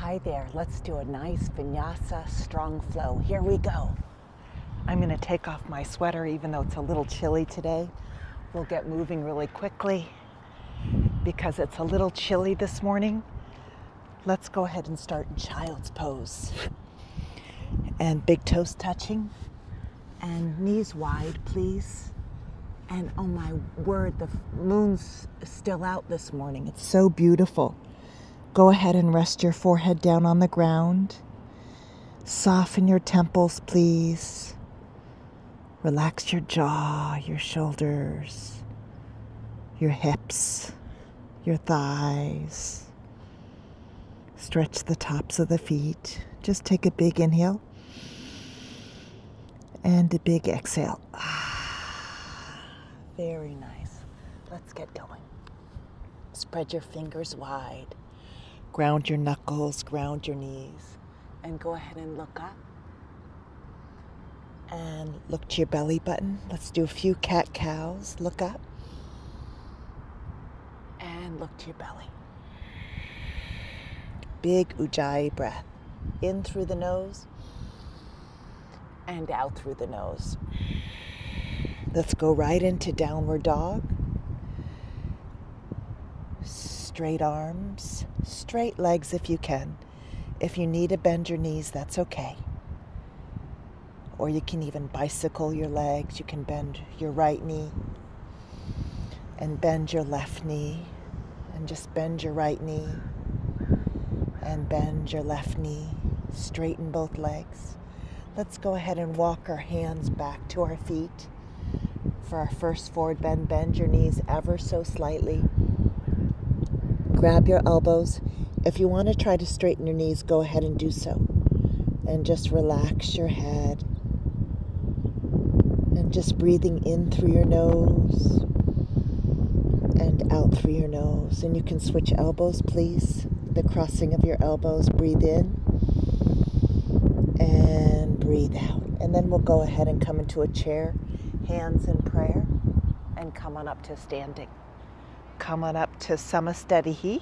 Hi there, let's do a nice vinyasa strong flow. Here we go. I'm going to take off my sweater even though it's a little chilly today. We'll get moving really quickly because it's a little chilly this morning. Let's go ahead and start in child's pose. And big toes touching and knees wide, please. And oh my word, the moon's still out this morning. It's so beautiful. Go ahead and rest your forehead down on the ground. Soften your temples, please. Relax your jaw, your shoulders, your hips, your thighs. Stretch the tops of the feet. Just take a big inhale and a big exhale. Very nice. Let's get going. Spread your fingers wide. Ground your knuckles, ground your knees, and go ahead and look up and look to your belly button. Let's do a few cat-cows. Look up and look to your belly. Big Ujjayi breath. In through the nose and out through the nose. Let's go right into downward dog. Straight arms, straight legs if you can. If you need to bend your knees, that's okay. Or you can even bicycle your legs. You can bend your right knee and bend your left knee and just bend your right knee and bend your left knee. Straighten both legs. Let's go ahead and walk our hands back to our feet for our first forward bend. Bend your knees ever so slightly. Grab your elbows. If you want to try to straighten your knees, go ahead and do so. And just relax your head. And just breathing in through your nose and out through your nose. And you can switch elbows, please. The crossing of your elbows. Breathe in and breathe out. And then we'll go ahead and come into a chair, hands in prayer, and come on up to standing. Come on up to Samastedihi.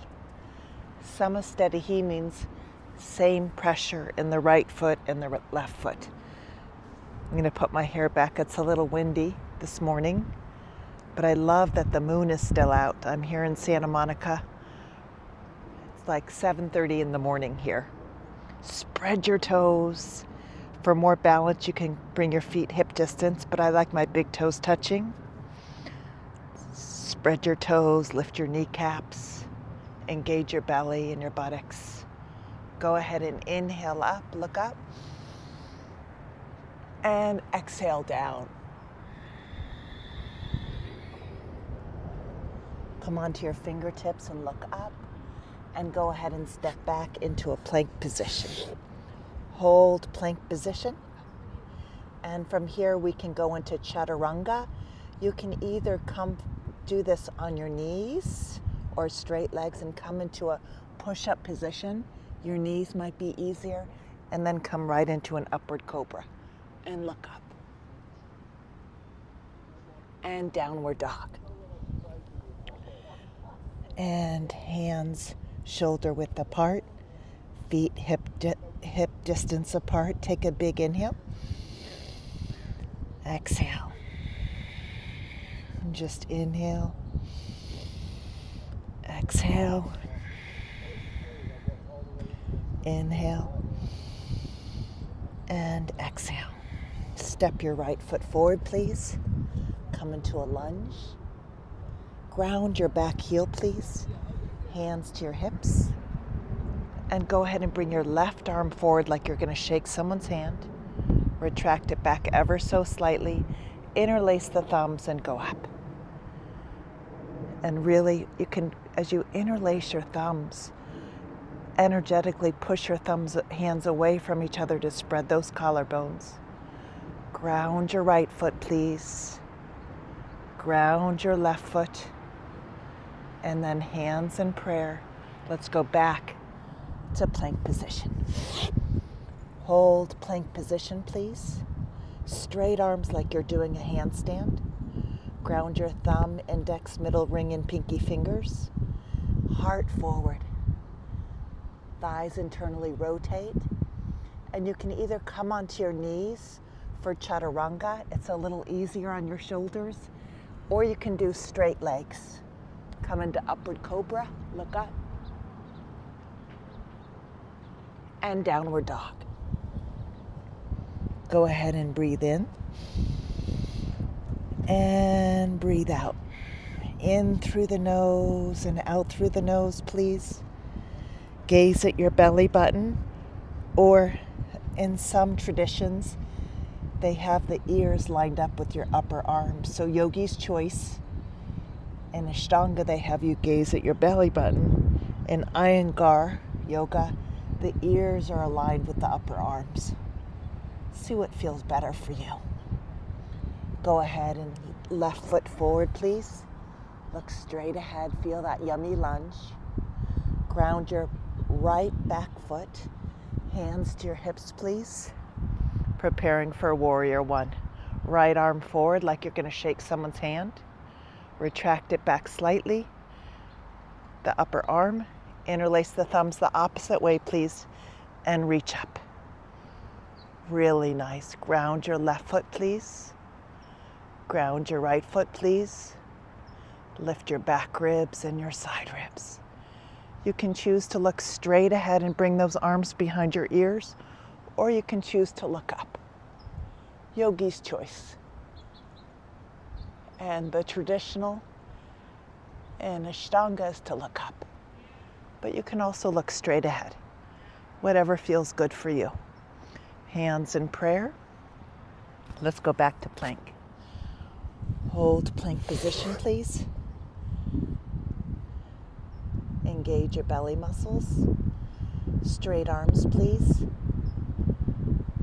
Samastedihi means same pressure in the right foot and the left foot. I'm going to put my hair back. It's a little windy this morning, but I love that the moon is still out. I'm here in Santa Monica. It's like 7:30 in the morning here. Spread your toes. For more balance, you can bring your feet hip distance, but I like my big toes touching. Spread your toes, lift your kneecaps, engage your belly and your buttocks. Go ahead and inhale up, look up, and exhale down. Come onto your fingertips and look up, and go ahead and step back into a plank position. Hold plank position, and from here we can go into chaturanga. You can either come do this on your knees or straight legs and come into a push-up position. Your knees might be easier. And then come right into an upward cobra. And look up. And downward dog. And hands shoulder width apart. Feet hip distance apart. Take a big inhale. Exhale. Just inhale, exhale, inhale, and exhale. Step your right foot forward, please. Come into a lunge. Ground your back heel, please. Hands to your hips. And go ahead and bring your left arm forward like you're going to shake someone's hand. Retract it back ever so slightly. Interlace the thumbs and go up. And really, you can, as you interlace your thumbs, energetically push your hands away from each other to spread those collarbones. Ground your right foot, please. Ground your left foot. And then hands in prayer. Let's go back to plank position. Hold plank position, please. Straight arms like you're doing a handstand. Ground your thumb, index, middle ring, and pinky fingers. Heart forward. thighs internally rotate. And you can either come onto your knees for chaturanga, it's a little easier on your shoulders, or you can do straight legs. Come into upward cobra, look up, and downward dog. Go ahead and breathe in, and breathe out. In through the nose and out through the nose, please. Gaze at your belly button, or in some traditions, they have the ears lined up with your upper arm. So yogi's choice. In Ashtanga, they have you gaze at your belly button. In Iyengar yoga, the ears are aligned with the upper arms. See what feels better for you. Go ahead and left foot forward, please. Look straight ahead, feel that yummy lunge. Ground your right back foot. Hands to your hips, please. Preparing for warrior one. Right arm forward like you're gonna shake someone's hand. Retract it back slightly. The upper arm. Interlace the thumbs the opposite way, please, and reach up. Really nice. Ground your left foot, please. Ground your right foot, please. Lift your back ribs and your side ribs. You can choose to look straight ahead and bring those arms behind your ears, or you can choose to look up. Yogi's choice. And the traditional in Ashtanga is to look up. But you can also look straight ahead. Whatever feels good for you. Hands in prayer. Let's go back to plank. Hold plank position, please. Engage your belly muscles. Straight arms, please.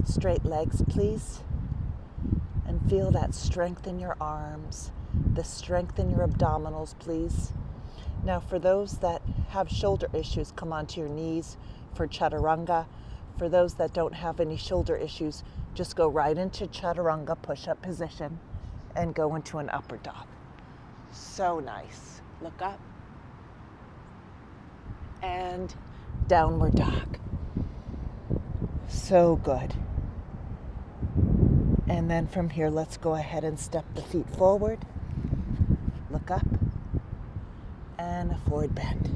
Straight legs, please. And feel that strength in your arms, the strength in your abdominals, please. Now for those that have shoulder issues, come onto your knees for chaturanga. For those that don't have any shoulder issues, just go right into chaturanga push-up position and go into an upward dog. So nice. Look up. And downward dog. So good. And then from here, let's go ahead and step the feet forward. Look up. And a forward bend.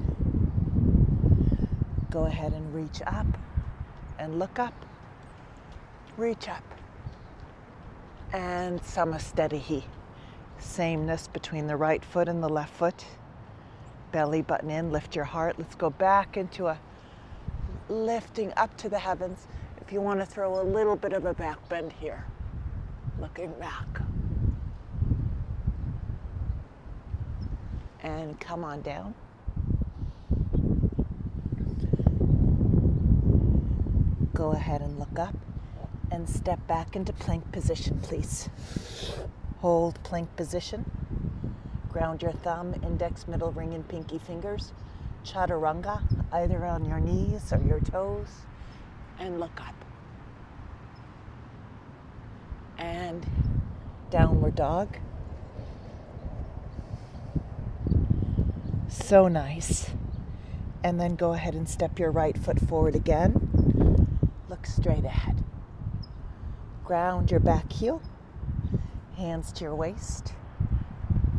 Go ahead and reach up and look up. Reach up. And Samastedihi. Sameness between the right foot and the left foot. Belly button in, lift your heart. Let's go back into a lifting up to the heavens. If you want to throw a little bit of a back bend here. Looking back. And come on down. Go ahead and look up and step back into plank position, please. Hold plank position. Ground your thumb, index, middle ring, and pinky fingers. Chaturanga, either on your knees or your toes. And look up. And downward dog. So nice. And then go ahead and step your right foot forward again. Look straight ahead. Ground your back heel. Hands to your waist.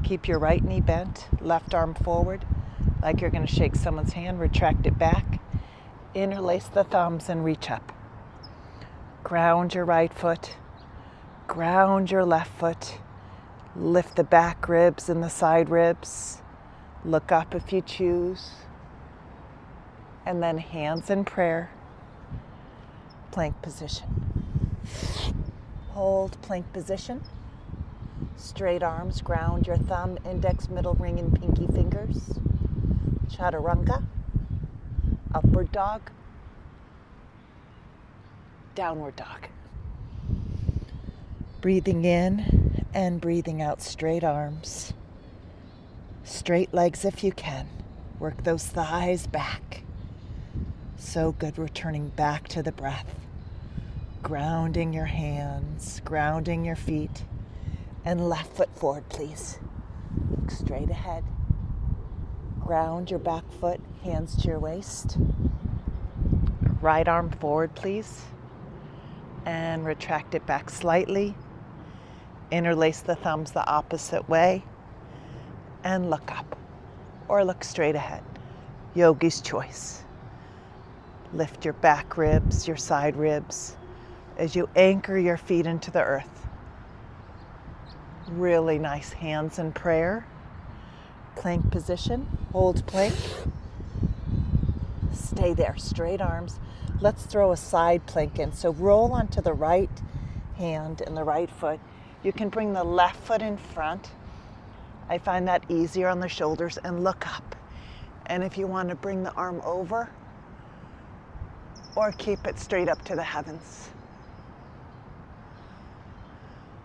Keep your right knee bent. Left arm forward like you're going to shake someone's hand. Retract it back. Interlace the thumbs and reach up. Ground your right foot. Ground your left foot. Lift the back ribs and the side ribs. Look up if you choose. And then hands in prayer. Plank position. Hold plank position. Straight arms, ground your thumb, index, middle ring, and pinky fingers. Chaturanga. Upward dog. Downward dog. Breathing in and breathing out, straight arms. Straight legs if you can. Work those thighs back. So good, returning back to the breath. Grounding your hands, grounding your feet. And left foot forward, please. Look straight ahead. Ground your back foot, hands to your waist. right arm forward, please. And retract it back slightly. Interlace the thumbs the opposite way. And look up or look straight ahead. Yogi's choice. Lift your back ribs, your side ribs, as you anchor your feet into the earth. Really nice hands in prayer. Plank position, hold plank. Stay there, straight arms. Let's throw a side plank in. So roll onto the right hand and the right foot. You can bring the left foot in front. I find that easier on the shoulders, and look up. And if you want to bring the arm over or keep it straight up to the heavens.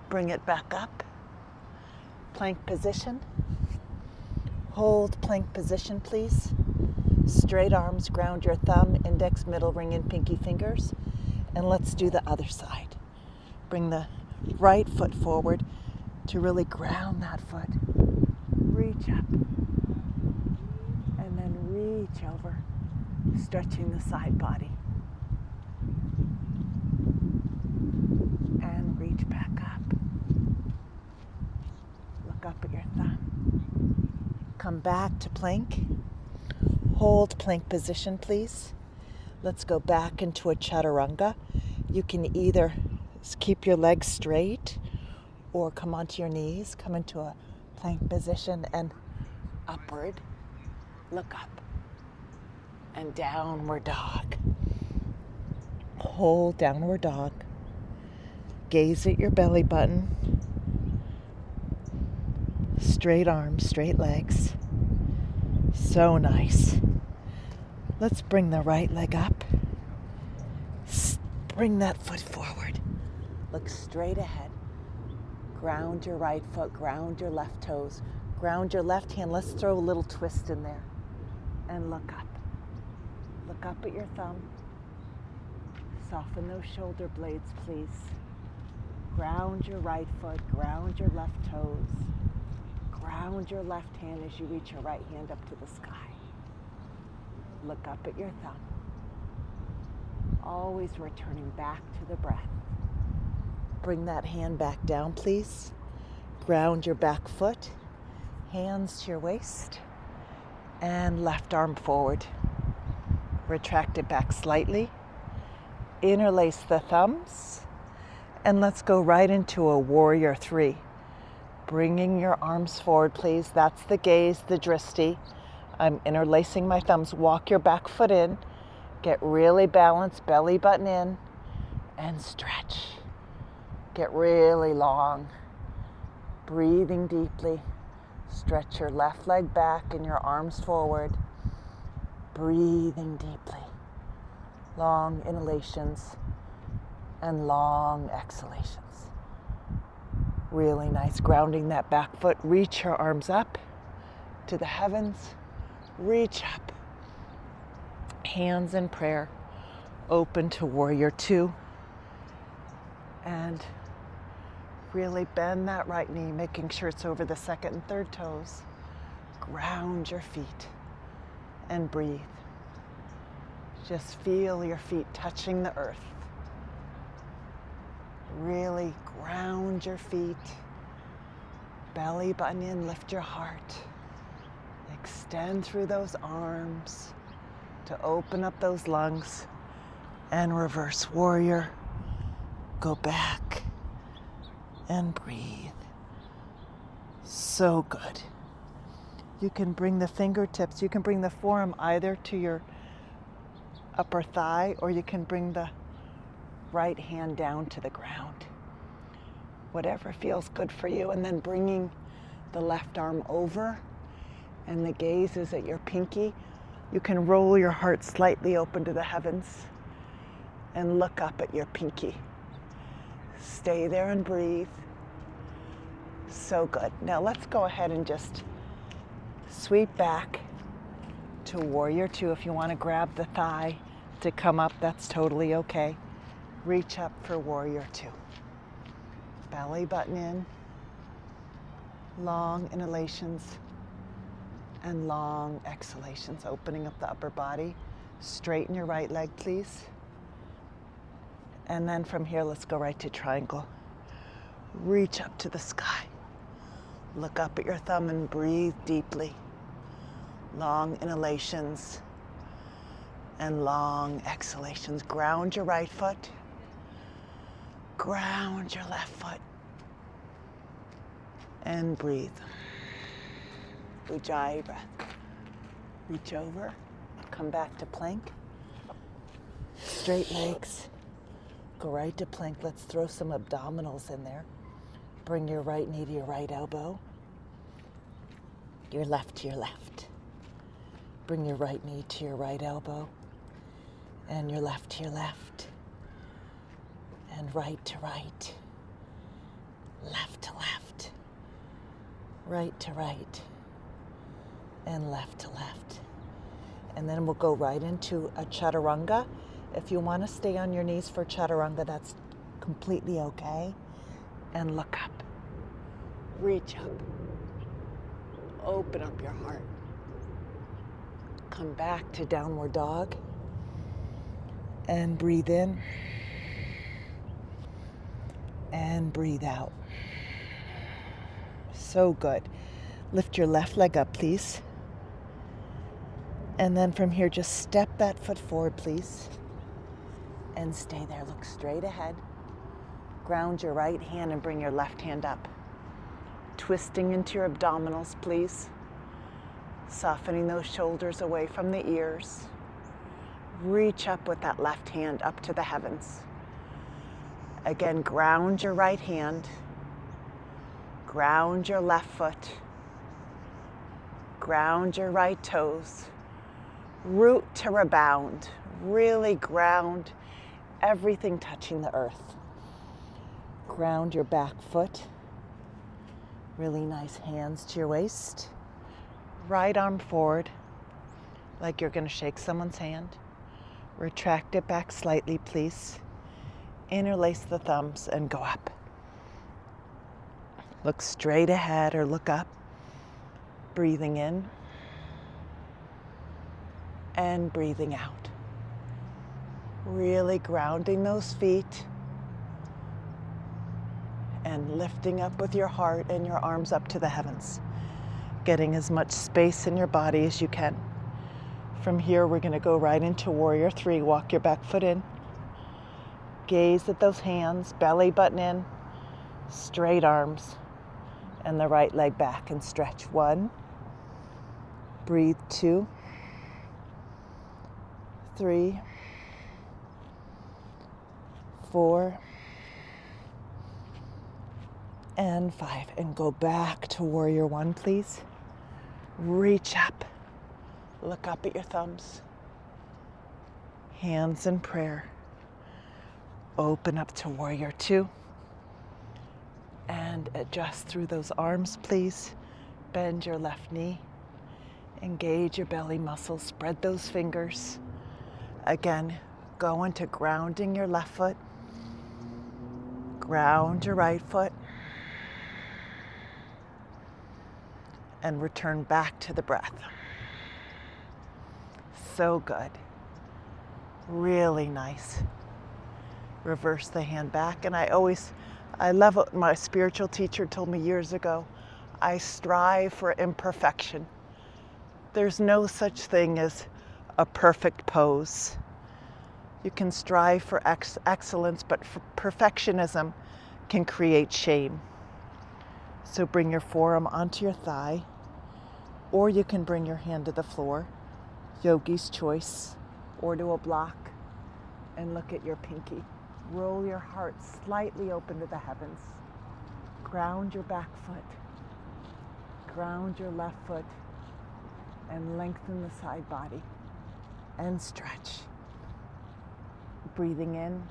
Bring it back up. Plank position. Hold plank position, please. Straight arms, ground your thumb, index, middle ring, and pinky fingers. And let's do the other side. Bring the right foot forward to really ground that foot. Reach up. And then reach over, stretching the side body. And reach back up. Look up at your thumb. Come back to plank. Hold plank position, please. Let's go back into a chaturanga. You can either keep your legs straight or come onto your knees. Come into a plank position and upward. Look up. And downward dog. Hold downward dog. Gaze at your belly button. Straight arms, straight legs. So nice. Let's bring the right leg up. Bring that foot forward. Look straight ahead. Ground your right foot, ground your left toes, ground your left hand. Let's throw a little twist in there. And look up. Look up at your thumb. Soften those shoulder blades, please. Ground your right foot, ground your left toes. Ground your left hand as you reach your right hand up to the sky. Look up at your thumb. Always returning back to the breath. Bring that hand back down, please. Ground your back foot. Hands to your waist. And left arm forward. Retract it back slightly. Interlace the thumbs. And let's go right into a warrior three. Bringing your arms forward, please. That's the gaze, the drishti. I'm interlacing my thumbs. Walk your back foot in. Get really balanced, belly button in, and stretch. Get really long. Breathing deeply. Stretch your left leg back and your arms forward. Breathing deeply. Long inhalations and long exhalations. Really nice, grounding that back foot. Reach your arms up to the heavens. Reach up. Hands in prayer. Open to warrior two. And really bend that right knee, making sure it's over the second and third toes. Ground your feet and breathe. Just feel your feet touching the earth. Really ground your feet, belly button in, lift your heart, extend through those arms to open up those lungs, and reverse warrior. Go back and breathe. So good. You can bring the fingertips, you can bring the forearm either to your upper thigh, or you can bring the right hand down to the ground. Whatever feels good for you. And then bringing the left arm over, and the gaze is at your pinky. You can roll your heart slightly open to the heavens and look up at your pinky. Stay there and breathe. So good. Now let's go ahead and just sweep back to warrior two. If you want to grab the thigh to come up, that's totally okay. Reach up for warrior two. Belly button in, long inhalations and long exhalations, opening up the upper body. Straighten your right leg, please. And then from here, let's go right to triangle. Reach up to the sky. Look up at your thumb and breathe deeply. Long inhalations and long exhalations. Ground your right foot. Ground your left foot. And breathe. Ujjayi breath. Reach over. Come back to plank. Straight legs. Go right to plank. Let's throw some abdominals in there. Bring your right knee to your right elbow. Your left to your left. Bring your right knee to your right elbow. And your left to your left. And right to right. Left to left. Right to right. And left to left. And then we'll go right into a chaturanga. If you want to stay on your knees for chaturanga, that's completely okay. And look up. Reach up. Open up your heart. Come back to downward dog. And breathe in. And breathe out. So good. Lift your left leg up, please. And then from here, just step that foot forward, please. And stay there. Look straight ahead. Ground your right hand and bring your left hand up. Twisting into your abdominals, please. Softening those shoulders away from the ears. Reach up with that left hand up to the heavens. Again, ground your right hand. Ground your left foot. Ground your right toes. Root to rebound. Really ground everything touching the earth. Ground your back foot. Really nice, hands to your waist. Right arm forward, like you're going to shake someone's hand. Retract it back slightly, please. Interlace the thumbs and go up. Look straight ahead or look up. Breathing in and breathing out. Really grounding those feet and lifting up with your heart and your arms up to the heavens. Getting as much space in your body as you can. From here, we're going to go right into Warrior Three. Walk your back foot in. Gaze at those hands, belly button in, straight arms, and the right leg back and stretch. One, breathe, two, three, four, and five. And go back to Warrior One, please. Reach up. Look up at your thumbs. Hands in prayer. Open up to Warrior Two. And adjust through those arms, please. Bend your left knee. Engage your belly muscles. Spread those fingers. Again, go into grounding your left foot. Ground your right foot. And return back to the breath. So good. Really nice. Reverse the hand back. And I love what my spiritual teacher told me years ago. I strive for imperfection. There's no such thing as a perfect pose. You can strive for excellence, but for perfectionism can create shame. So bring your forearm onto your thigh, or you can bring your hand to the floor, yogi's choice, or to a block, and look at your pinky. Roll your heart slightly open to the heavens. Ground your back foot. Ground your left foot. And lengthen the side body. And stretch. Breathing in.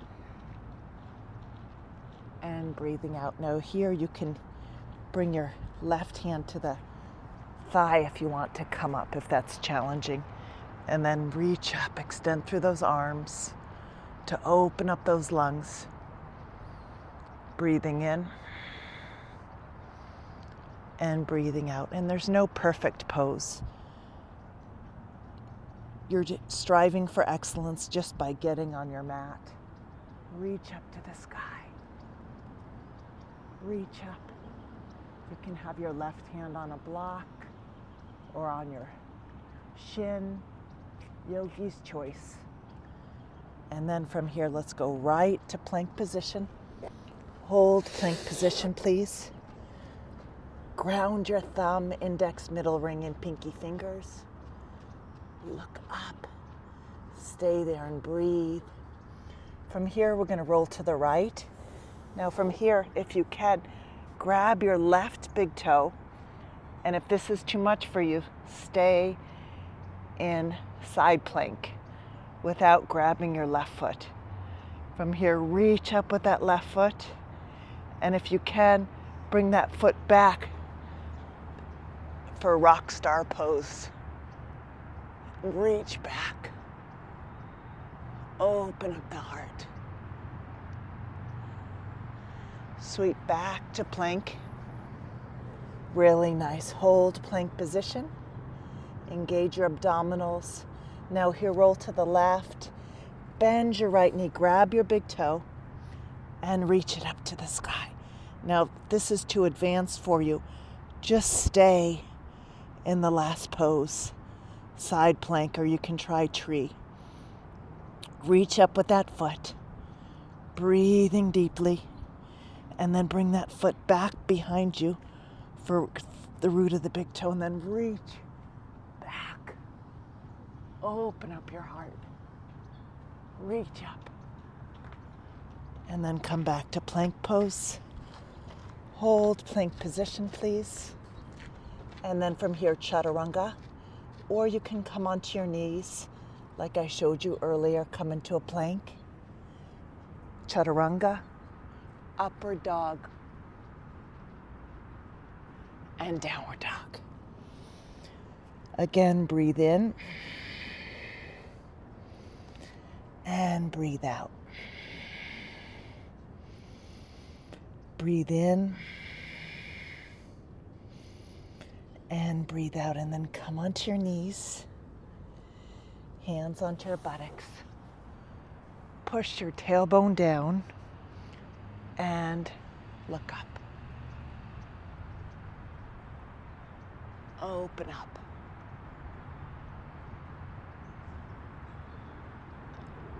And breathing out. Now here you can bring your left hand to the thigh if you want to come up, if that's challenging. And then reach up. Extend through those arms. To open up those lungs. Breathing in and breathing out. And there's no perfect pose. You're striving for excellence just by getting on your mat. Reach up to the sky. Reach up. You can have your left hand on a block or on your shin. Yogi's choice. And then from here, let's go right to plank position. Hold plank position, please. Ground your thumb, index, middle ring, and pinky fingers. Look up, stay there and breathe. From here, we're going to roll to the right. Now from here, if you can, grab your left big toe, and if this is too much for you, stay in side plank without grabbing your left foot. From here, reach up with that left foot, and if you can, bring that foot back for rock star pose. Reach back, open up the heart. Sweep back to plank. Really nice. Hold plank position. Engage your abdominals. Now here, roll to the left. Bend your right knee, grab your big toe, and reach it up to the sky. Now, if this is too advanced for you, just stay in the last pose. Side plank, or you can try tree. Reach up with that foot, breathing deeply, and then bring that foot back behind you for the root of the big toe, and then reach back. Open up your heart. Reach up. And then come back to plank pose. Hold plank position, please. And then from here, chaturanga. Or you can come onto your knees, like I showed you earlier, come into a plank. Chaturanga, upper dog, and downward dog. Again, breathe in, and breathe out. Breathe in, and breathe out, and then come onto your knees, hands onto your buttocks. Push your tailbone down and look up. Open up.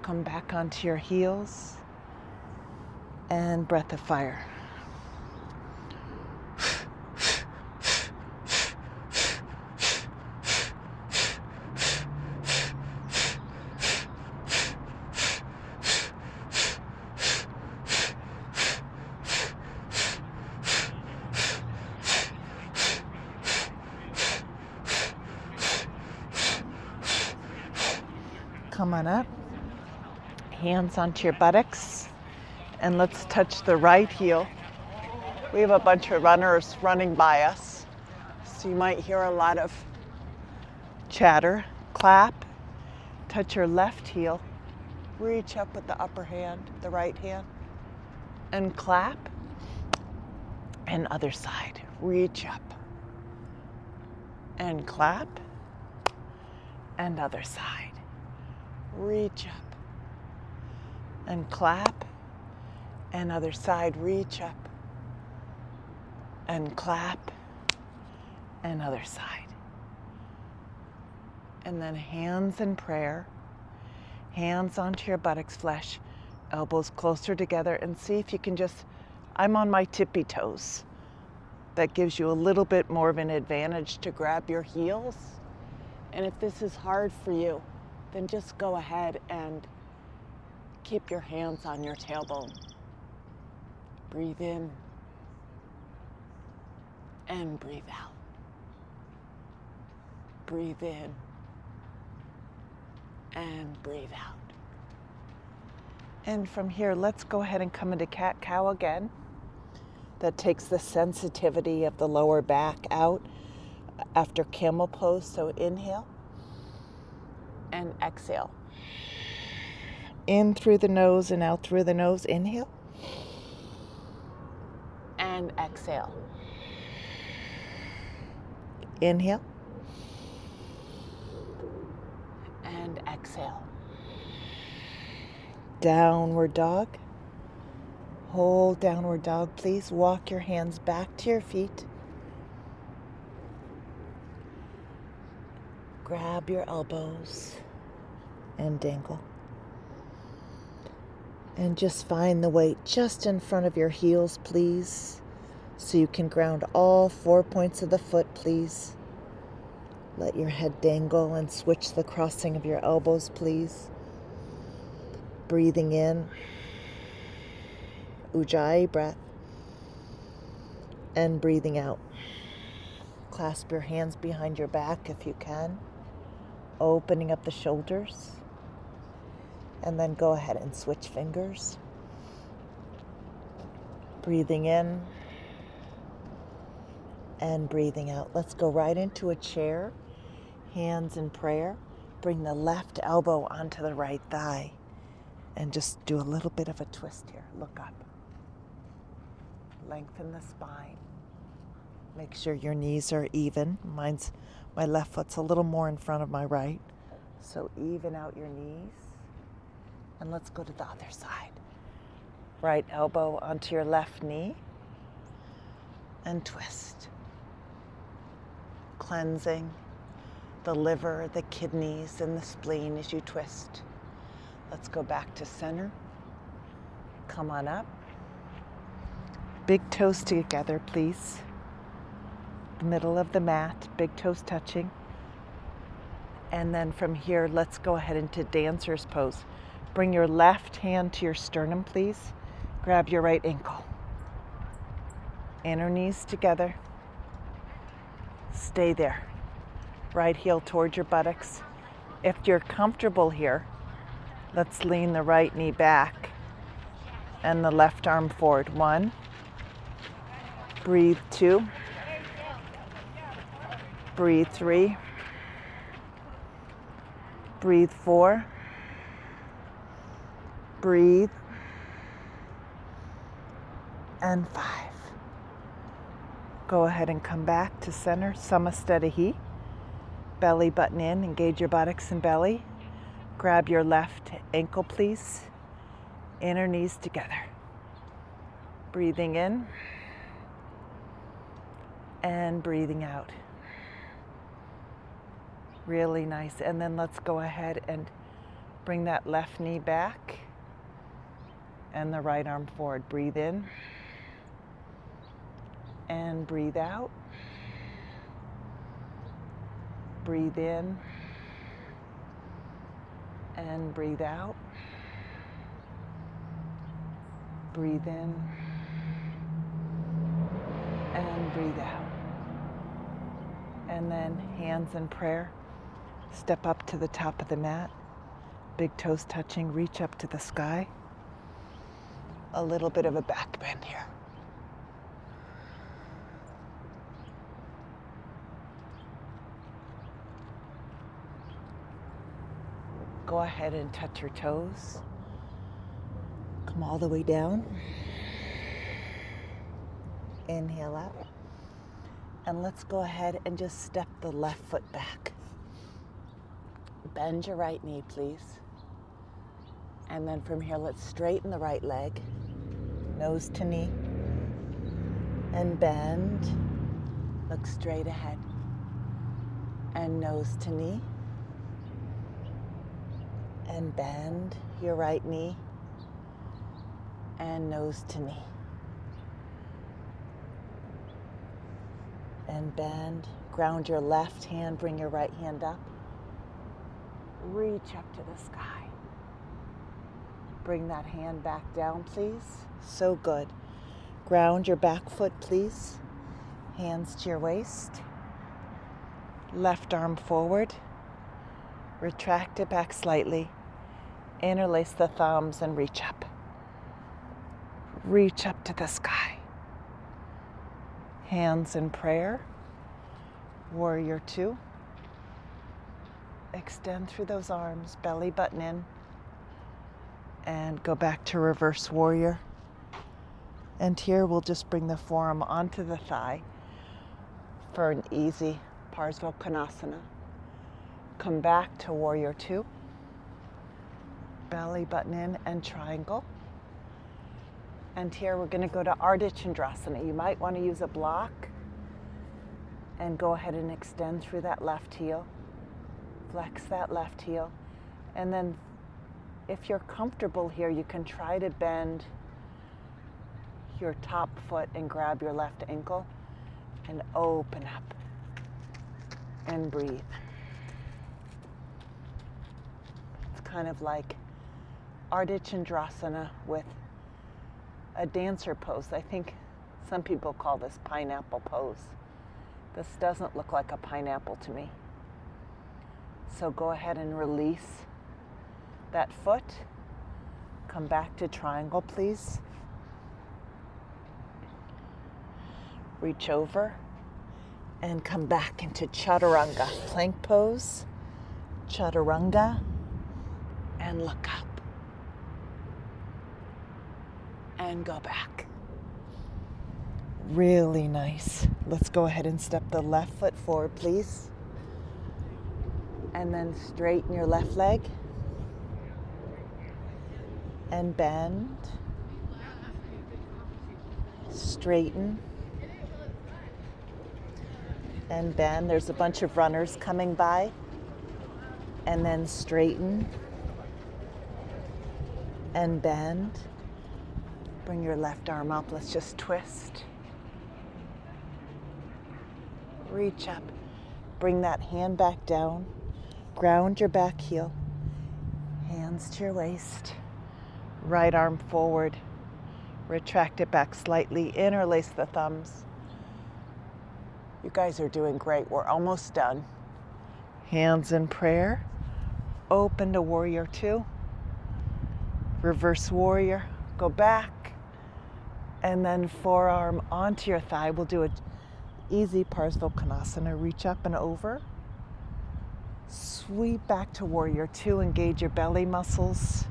Come back onto your heels and breath of fire. Come on up, hands onto your buttocks, and let's touch the right heel. We have a bunch of runners running by us, so you might hear a lot of chatter. Clap, touch your left heel, reach up with the upper hand, the right hand, and clap, and other side, reach up, and clap, and other side. Reach up and clap, and other side, reach up and clap, and other side. And then hands in prayer, hands onto your buttocks flesh, elbows closer together, and see if you can just, I'm on my tippy toes. That gives you a little bit more of an advantage to grab your heels. And if this is hard for you, then just go ahead and keep your hands on your tailbone. Breathe in and breathe out. Breathe in and breathe out. And from here, let's go ahead and come into cat-cow again. That takes the sensitivity of the lower back out after camel pose, so inhale. And exhale. In through the nose and out through the nose. Inhale. And exhale. Inhale. And exhale. Downward dog. Hold downward dog, please. Walk your hands back to your feet. Grab your elbows and dangle. And just find the weight just in front of your heels, please. So you can ground all 4 points of the foot, please. Let your head dangle and switch the crossing of your elbows, please. Breathing in, Ujjayi breath, and breathing out. Clasp your hands behind your back if you can, opening up the shoulders, and then go ahead and switch fingers. Breathing in and breathing out. Let's go right into a chair, hands in prayer. Bring the left elbow onto the right thigh and just do a little bit of a twist here. Look up. Lengthen the spine. Make sure your knees are even. My left foot's a little more in front of my right. So even out your knees. And let's go to the other side. Right elbow onto your left knee and twist. Cleansing the liver, the kidneys, and the spleen as you twist. Let's go back to center. Come on up. Big toes together, please. Middle of the mat, big toes touching. And then from here, let's go ahead into dancer's pose. Bring your left hand to your sternum, please. Grab your right ankle. Inner knees together. Stay there. Right heel towards your buttocks. If you're comfortable here, let's lean the right knee back and the left arm forward. One. Breathe two. Breathe three. Breathe four. Breathe. And five. Go ahead and come back to center. Samastadahi. Belly button in. Engage your buttocks and belly. Grab your left ankle, please. Inner knees together. Breathing in and breathing out. Really nice. And then let's go ahead and bring that left knee back and the right arm forward. Breathe in and breathe out. Breathe in and breathe out. Breathe in and breathe out. And then hands in prayer. Step up to the top of the mat. Big toes touching, reach up to the sky. A little bit of a back bend here. Go ahead and touch your toes. Come all the way down. Inhale out. And let's go ahead and just step the left foot back. Bend your right knee, please. And then from here, let's straighten the right leg, nose to knee. And bend. Look straight ahead. And nose to knee. And bend your right knee and nose to knee. And bend, ground your left hand, bring your right hand up. Reach up to the sky. Bring that hand back down, please. So good. Ground your back foot, please. Hands to your waist. Left arm forward. Retract it back slightly. Interlace the thumbs and reach up. Reach up to the sky. Hands in prayer. Warrior two. Extend through those arms, belly button in. And go back to reverse warrior. And here we'll just bring the forearm onto the thigh for an easy Parsvottanasana. Come back to warrior two. belly button in and triangle. And here we're going to go to Ardha Chandrasana. You might want to use a block and go ahead and extend through that left heel. Flex that left heel. And then if you're comfortable here, you can try to bend your top foot and grab your left ankle and open up and breathe. It's kind of like Ardha Chandrasana with a dancer pose. I think some people call this pineapple pose. This doesn't look like a pineapple to me. So go ahead and release that foot. Come back to triangle, please. Reach over and come back into chaturanga. Plank pose, chaturanga, and look up. And go back. Really nice. Let's go ahead and step the left foot forward, please. And then straighten your left leg. And bend. Straighten. And bend. There's a bunch of runners coming by. And then straighten. And bend. Bring your left arm up. Let's just twist. Reach up. Bring that hand back down. Ground your back heel. Hands to your waist. Right arm forward. Retract it back slightly. Interlace the thumbs. You guys are doing great. We're almost done. Hands in prayer. Open to warrior two. Reverse warrior. Go back. And then forearm onto your thigh. We'll do an easy Parsvottanasana. Reach up and over. Sweep back to warrior two. Engage your belly muscles.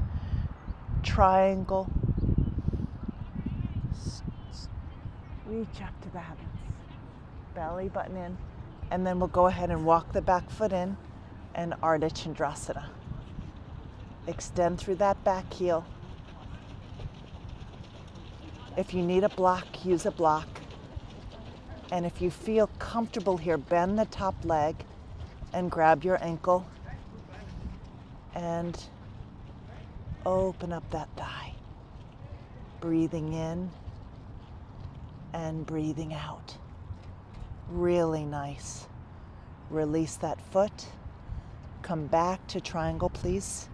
Triangle. Reach up to the heavens. Belly button in, and then we'll go ahead and walk the back foot in and Ardha Chandrasana. Extend through that back heel. If you need a block, use a block. And if you feel comfortable here, bend the top leg and grab your ankle and open up that thigh. Breathing in and breathing out. Really nice. Release that foot. Come back to triangle, please.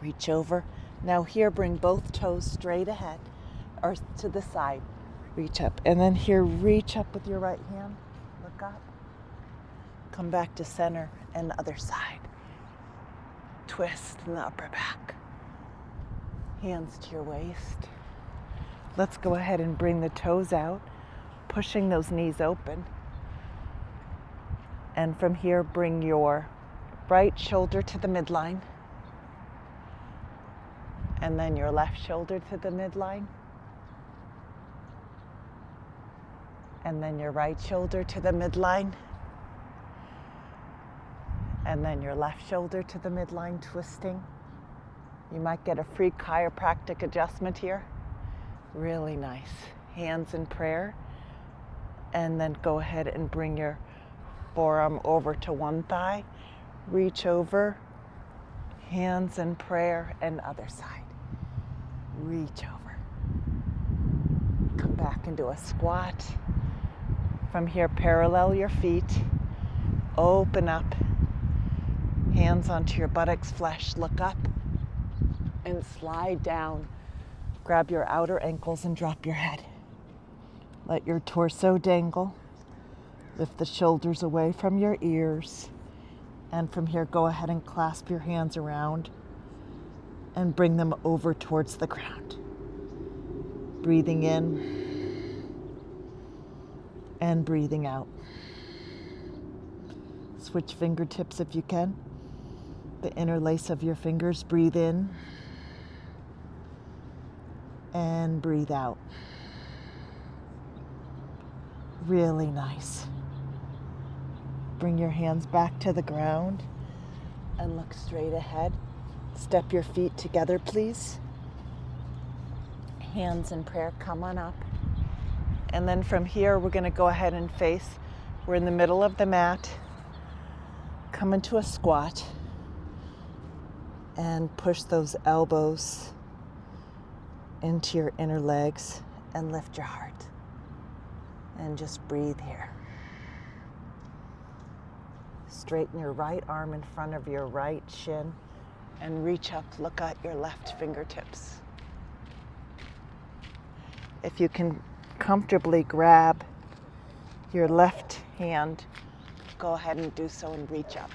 Reach over. Now here, bring both toes straight ahead or to the side. Reach up. And then here, reach up with your right hand. Look up. Come back to center and other side. Twist in the upper back. Hands to your waist. Let's go ahead and bring the toes out. Pushing those knees open. And from here, bring your right shoulder to the midline. And then your left shoulder to the midline. And then your right shoulder to the midline. And then your left shoulder to the midline, twisting. You might get a free chiropractic adjustment here. Really nice. Hands in prayer. And then go ahead and bring your forearm over to one thigh. Reach over, hands in prayer, and other side. Reach over. Come back into a squat. From here, parallel your feet. Open up. Hands onto your buttocks, flesh. Look up and slide down. Grab your outer ankles and drop your head. Let your torso dangle. Lift the shoulders away from your ears. And from here, go ahead and clasp your hands around and bring them over towards the ground. Breathing in and breathing out. Switch fingertips if you can. The interlace of your fingers. Breathe in and breathe out. Really nice. Bring your hands back to the ground and look straight ahead. Step your feet together, please. Hands in prayer, come on up. And then from here, we're going to go ahead and face. We're in the middle of the mat. Come into a squat. And push those elbows into your inner legs and lift your heart. And just breathe here. Straighten your right arm in front of your right shin and reach up, look at your left fingertips. If you can comfortably grab your left hand, go ahead and do so and reach up.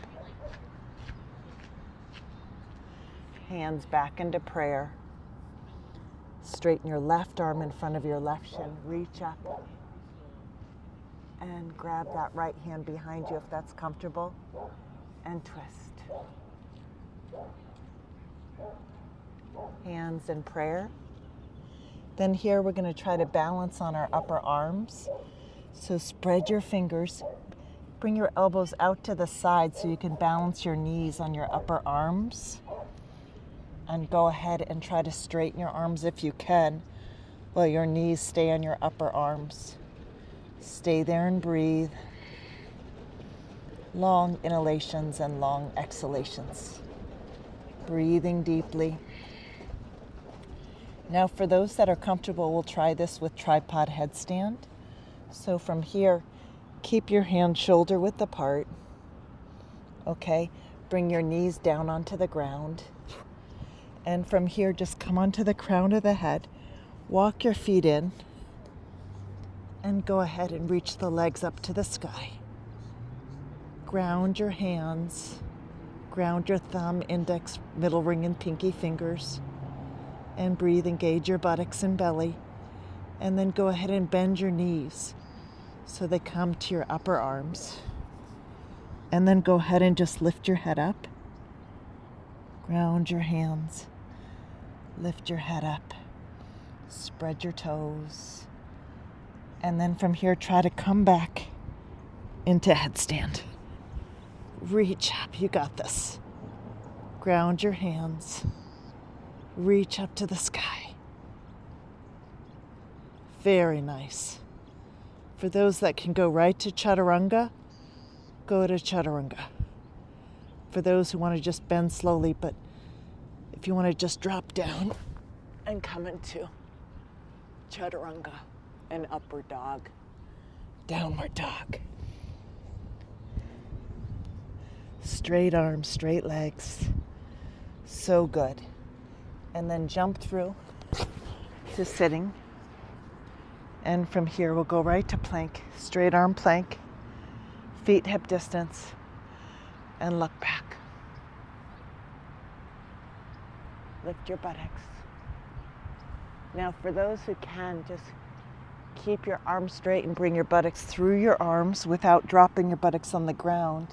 Hands back into prayer. Straighten your left arm in front of your left shin, reach up. And grab that right hand behind you if that's comfortable, and twist. Hands in prayer. Then here we're going to try to balance on our upper arms. So spread your fingers, bring your elbows out to the side so you can balance your knees on your upper arms. And go ahead and try to straighten your arms if you can while your knees stay on your upper arms. Stay there and breathe. Long inhalations and long exhalations. Breathing deeply. Now for those that are comfortable, we'll try this with tripod headstand. So from here, keep your hands shoulder width apart. Okay, bring your knees down onto the ground. And from here, just come onto the crown of the head. Walk your feet in. And go ahead and reach the legs up to the sky. Ground your hands. Ground your thumb, index, middle ring, and pinky fingers. And breathe, engage your buttocks and belly. And then go ahead and bend your knees so they come to your upper arms. And then go ahead and just lift your head up. Ground your hands. Lift your head up. Spread your toes. And then from here, try to come back into headstand. Reach up, you got this. Ground your hands. Reach up to the sky. Very nice. For those that can go right to chaturanga, go to chaturanga. For those who want to just bend slowly, but if you want to just drop down and come into chaturanga. And upward dog, downward dog. Straight arms, straight legs. So good. And then jump through to sitting. And from here, we'll go right to plank, straight arm plank, feet hip distance, and look back. Lift your buttocks. Now for those who can, just keep your arms straight and bring your buttocks through your arms without dropping your buttocks on the ground.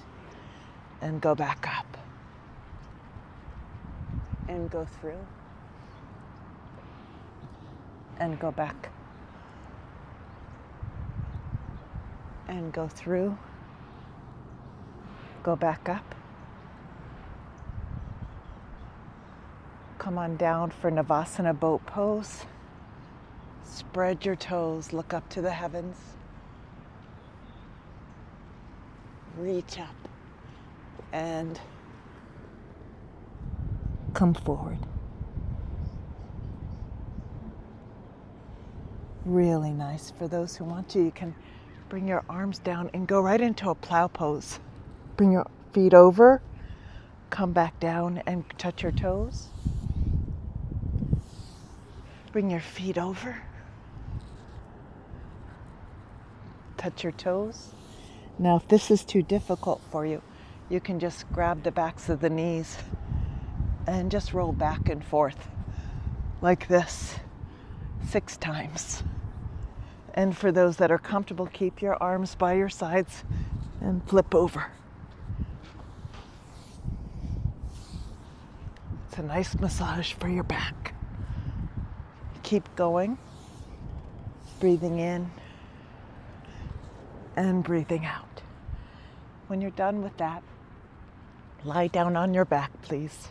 And go back up. And go through. And go back. And go through. Go back up. Come on down for Navasana boat pose. Spread your toes, look up to the heavens. Reach up and come forward. Really nice. For those who want to, you can bring your arms down and go right into a plow pose. Bring your feet over, come back down and touch your toes. Bring your feet over. Touch your toes. Now, if this is too difficult for you, you can just grab the backs of the knees and just roll back and forth like this 6 times. And for those that are comfortable, keep your arms by your sides and flip over. It's a nice massage for your back. Keep going, breathing in. And breathing out. When you're done with that, lie down on your back, please.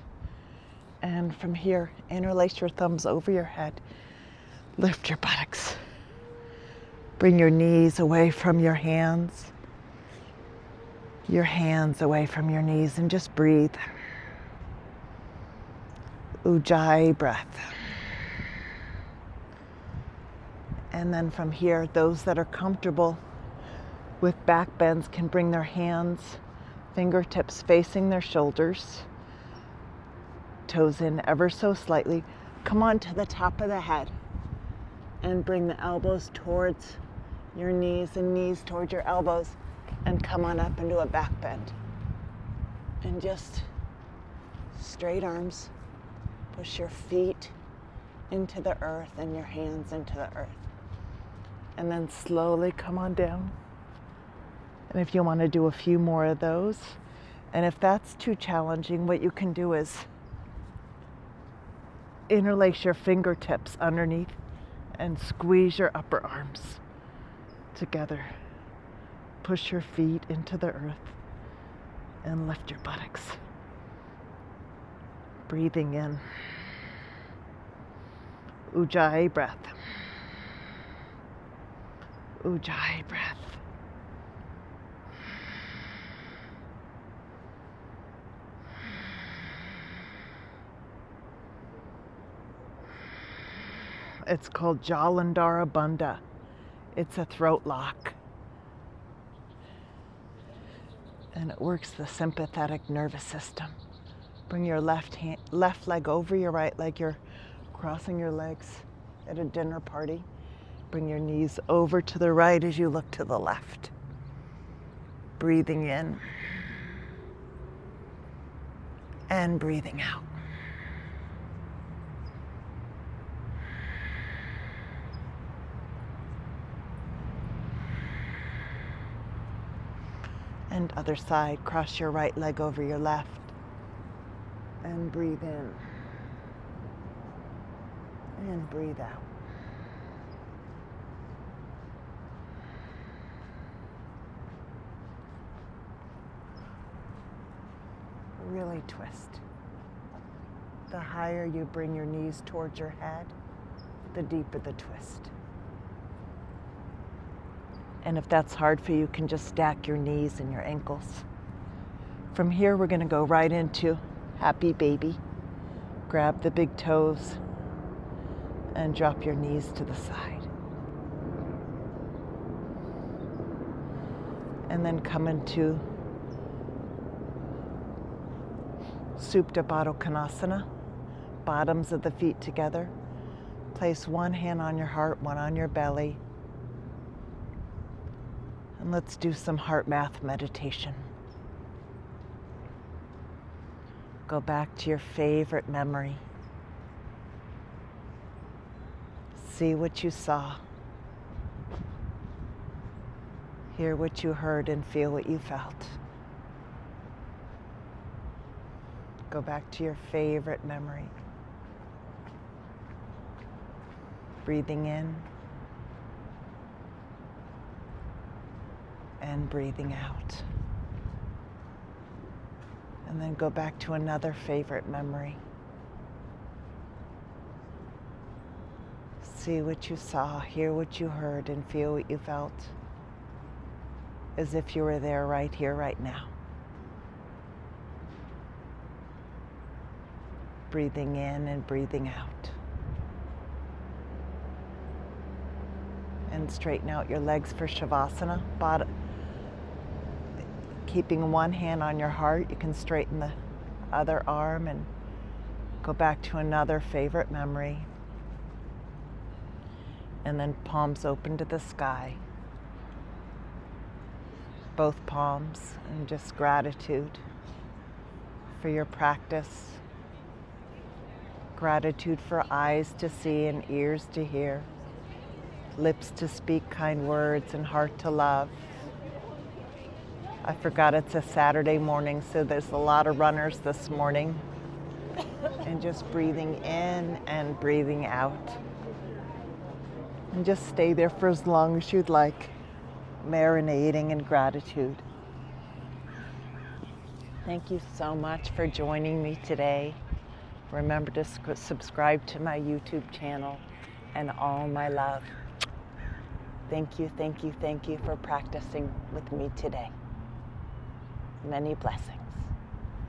And from here, interlace your thumbs over your head. Lift your buttocks. Bring your knees away from your hands away from your knees, and just breathe. Ujjayi breath. And then from here, those that are comfortable with back bends can bring their hands, fingertips facing their shoulders, toes in ever so slightly. Come on to the top of the head and bring the elbows towards your knees and knees towards your elbows, and come on up into a back bend. And just straight arms, push your feet into the earth and your hands into the earth. And then slowly come on down. And if you want to do a few more of those, and if that's too challenging, what you can do is interlace your fingertips underneath and squeeze your upper arms together. Push your feet into the earth and lift your buttocks. Breathing in. Ujjayi breath. Ujjayi breath. It's called Jalandhara Bandha. It's a throat lock. And it works the sympathetic nervous system. Bring your left leg over your right leg. You're crossing your legs at a dinner party. Bring your knees over to the right as you look to the left. Breathing in. And breathing out. And other side, cross your right leg over your left and breathe in and breathe out. Really twist. The higher you bring your knees towards your head, the deeper the twist. And if that's hard for you, you can just stack your knees and your ankles. From here, we're going to go right into Happy Baby. Grab the big toes and drop your knees to the side. And then come into Supta Baddha Konasana, bottoms of the feet together. Place one hand on your heart, one on your belly. And let's do some heart math meditation. Go back to your favorite memory. See what you saw. Hear what you heard and feel what you felt. Go back to your favorite memory. Breathing in. And breathing out. And then go back to another favorite memory. See what you saw, hear what you heard, and feel what you felt, as if you were there right here, right now. Breathing in and breathing out. And straighten out your legs for Shavasana. Keeping one hand on your heart, you can straighten the other arm and go back to another favorite memory. And then palms open to the sky. Both palms, and just gratitude for your practice. Gratitude for eyes to see and ears to hear, lips to speak kind words and heart to love. I forgot it's a Saturday morning, so there's a lot of runners this morning. And just breathing in and breathing out. And just stay there for as long as you'd like, marinating in gratitude. Thank you so much for joining me today. Remember to subscribe to my YouTube channel, and all my love. Thank you, thank you, thank you for practicing with me today. Many blessings.